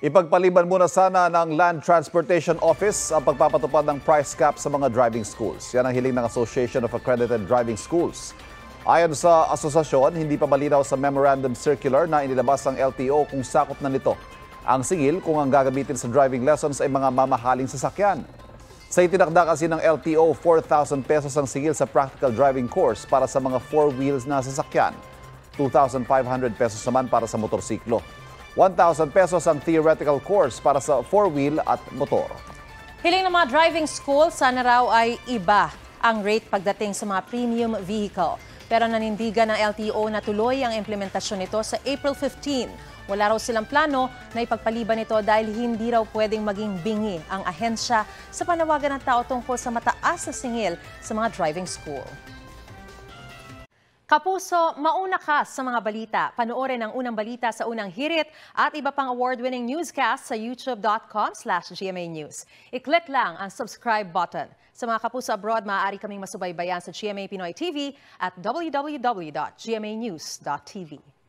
Ipagpaliban muna sana ng Land Transportation Office ang pagpapatupad ng price cap sa mga driving schools. Yan ang hiling ng Association of Accredited Driving Schools. Ayon sa asosasyon, hindi pa malinaw sa memorandum circular na inilabas ng LTO kung sakop na nito ang singil kung ang gagamitin sa driving lessons ay mga mamahaling sasakyan. Sa itinakda kasi ng LTO, 4,000 pesos ang singil sa practical driving course para sa mga four-wheels na sasakyan. 2,500 pesos naman para sa motorsiklo. 1,000 pesos ang theoretical course para sa four-wheel at motor. Hiling ng mga driving school, sana raw ay iba ang rate pagdating sa mga premium vehicle. Pero nanindigan ng LTO na tuloy ang implementasyon nito sa April 15. Wala raw silang plano na ipagpaliban ito dahil hindi raw pwedeng maging bingi ang ahensya sa panawagan ng tao tungkol sa mataas na singil sa mga driving school. Kapuso, mauna ka sa mga balita. Panoorin ang Unang Balita sa Unang Hirit at iba pang award-winning newscast sa youtube.com/GMA News. I-click lang ang subscribe button. Sa mga Kapuso abroad, maaari kaming masubaybayan sa GMA Pinoy TV at www.gmanews.tv.